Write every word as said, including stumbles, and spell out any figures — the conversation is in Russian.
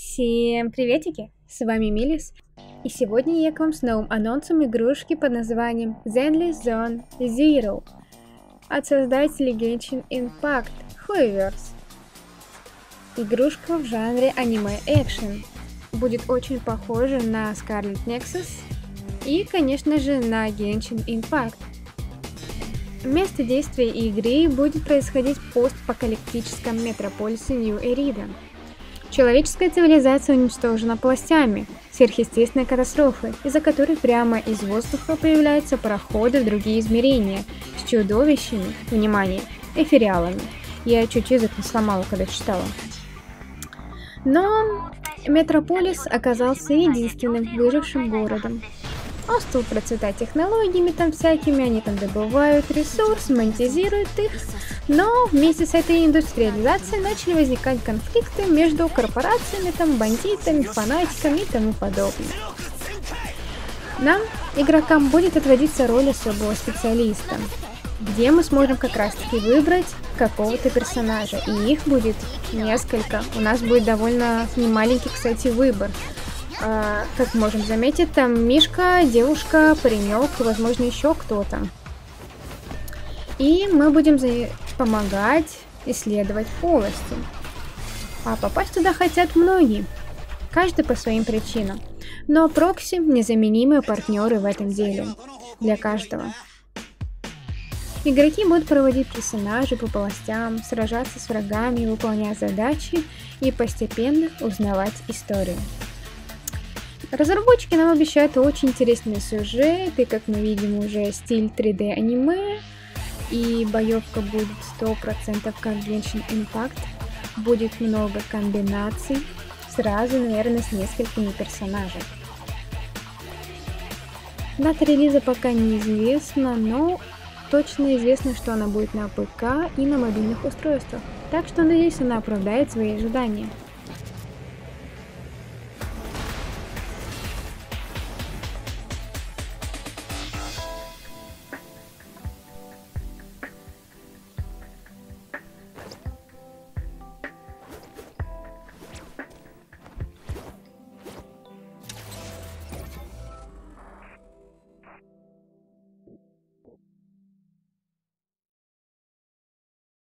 Всем приветики, с вами Милис, и сегодня я к вам с новым анонсом игрушки под названием Zenless Zone Zero от создателей Genshin Impact Хуеверс. Игрушка в жанре аниме-экшен, будет очень похожа на Scarlet Nexus и, конечно же, на Genshin Impact. Место действия игры будет происходить в постапокалиптическом метрополисе New Eriadon. Человеческая цивилизация уничтожена пластями, сверхъестественной катастрофы, из-за которой прямо из воздуха появляются проходы в другие измерения с чудовищами, внимание, эфириалами. Я чуть язык не сломала, когда читала. Но метрополис оказался единственным выжившим городом. Он стал процветать технологиями там всякими, они там добывают ресурс, монетизируют их. Но вместе с этой индустриализацией начали возникать конфликты между корпорациями, там, бандитами, фанатиками и тому подобное. Нам, игрокам, будет отводиться роль особого специалиста, где мы сможем как раз-таки выбрать какого-то персонажа. И их будет несколько. У нас будет довольно немаленький, кстати, выбор. Как можем заметить, там мишка, девушка, паренек и, возможно, еще кто-то. И мы будем помогать исследовать полости. А попасть туда хотят многие, каждый по своим причинам. Но прокси – незаменимые партнеры в этом деле для каждого. Игроки будут проводить персонажей по полостям, сражаться с врагами, выполнять задачи и постепенно узнавать историю. Разработчики нам обещают очень интересный сюжет, и, как мы видим, уже стиль три дэ аниме, и боевка будет сто процентов как Genshin Impact, будет много комбинаций, сразу, наверное, с несколькими персонажами. Дата релиза пока неизвестна, но точно известно, что она будет на ПК и на мобильных устройствах, так что, надеюсь, она оправдает свои ожидания.